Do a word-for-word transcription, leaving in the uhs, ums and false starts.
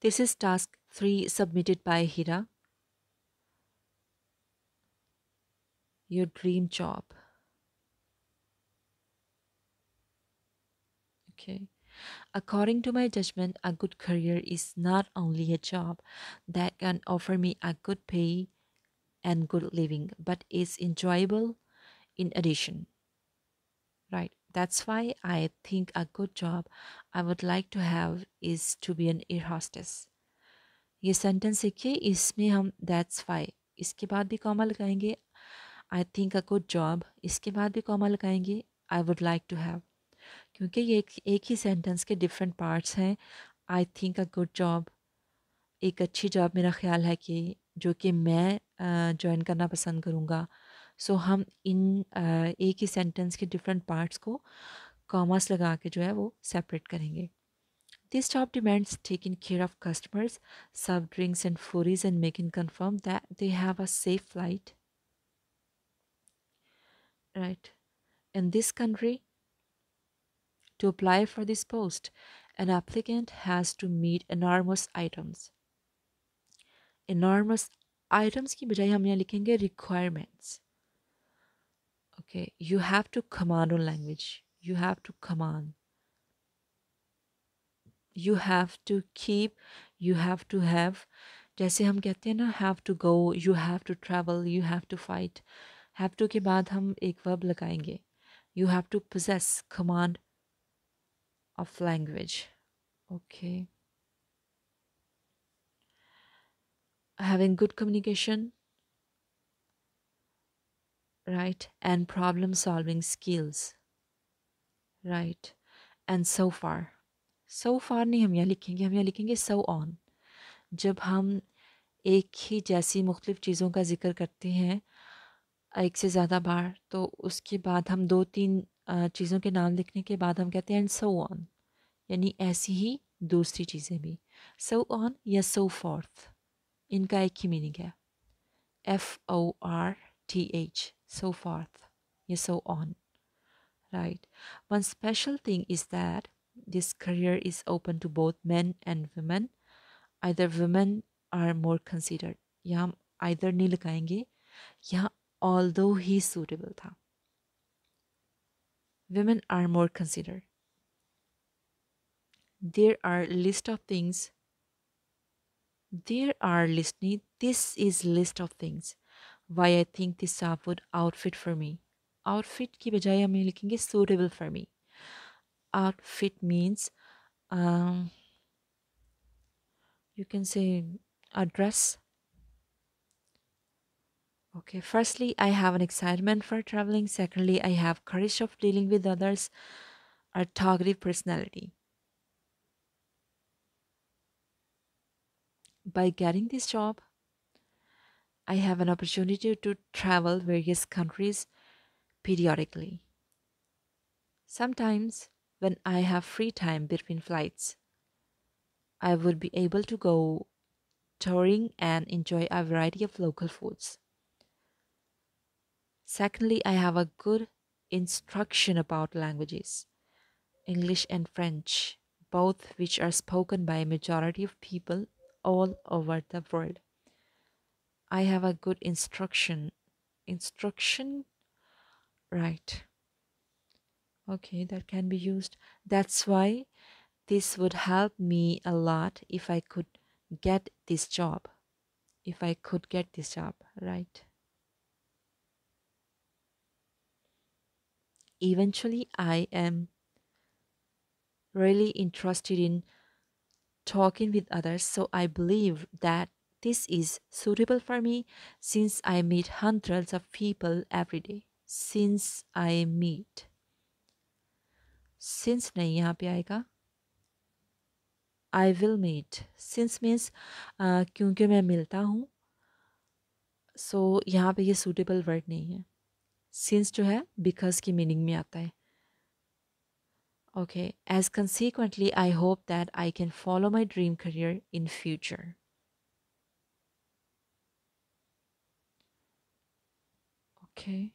This is task three submitted by Hira. Your dream job. Okay. According to my judgment, a good career is not only a job that can offer me a good pay and good living, but is enjoyable in addition. Right. That's why I think a good job I would like to have is to be an air hostess. ये sentence देखिए, इसमें हम that's why इसके बाद भी comma लगाएंगे. I think a good job इसके बाद भी कॉमा लगाएंगे. I would like to have, क्योंकि ये एक, एक ही सेंटेंस के different parts हैं. I think a good job, एक अच्छी जॉब मेरा ख्याल है कि जो कि मैं ज्वाइन uh, करना पसंद करूँगा. सो so, हम इन uh, एक ही सेंटेंस के डिफरेंट पार्ट्स को कॉमास लगा के जो है वो सेपरेट करेंगे. This job demands taking care of customers, serve drinks and foodies, and making confirm that they have a safe flight. Right. In this country, to apply for this post, an applicant has to meet enormous items. Enormous items की बजाय हम यहाँ लिखेंगे requirements. Okay, you have to command on language. You have to command. You have to keep, you have to have. जैसे हम कहते हैं ना, have to go, you have to travel, you have to fight. Have to के बाद हम एक verb लगाएंगे. You have to possess, command of language. Okay. Having good communication. Right, and problem solving skills. Right, and so far. So far नहीं हम यहाँ लिखेंगे, हम यहाँ लिखेंगे so on. जब हम एक ही जैसी मुख्तलिफ चीज़ों का जिक्र करते हैं एक से ज़्यादा बार, तो उसके बाद हम दो तीन चीज़ों के नाम लिखने के बाद हम कहते हैं and so on, यानी ऐसी ही दूसरी चीज़ें भी. So on या so forth, इनका एक ही मीनिंग है, F O R T H. So forth, yeah, so on. Right. One special thing is that this career is open to both men and women. Either women are more considered. Yeah, either नहीं लगाएंगे. Yeah, although he suitable था. Women are more considered. There are list of things. There are list. This is list of things. Why I think this job would outfit for me. Outfit की बजाय हम ये लिखेंगे suitable for me. Outfit means um, you can say a dress. Okay, firstly I have an excitement for traveling. Secondly I have courage of dealing with others. A talkative personality. By getting this job I have an opportunity to travel various countries periodically. Sometimes when I have free time between flights, I would be able to go touring and enjoy a variety of local foods. Secondly, I have a good instruction about languages, English and French, both which are spoken by a majority of people all over the world. I have a good instruction. Instruction, right. Okay, that can be used. That's why this would help me a lot if I could get this job. If I could get this job, right. Eventually, I am really interested in talking with others, so I believe that this is suitable for me since I meet hundreds of people every day. Since I meet. Since नहीं यहाँ पे आएगा. I will meet. Since means uh, क्योंकि मैं मिलता हूँ. So यहाँ पे ये suitable word नहीं है. Since जो है because की meaning में आता है. Okay. As consequently, I hope that I can follow my dream career in future. Okay.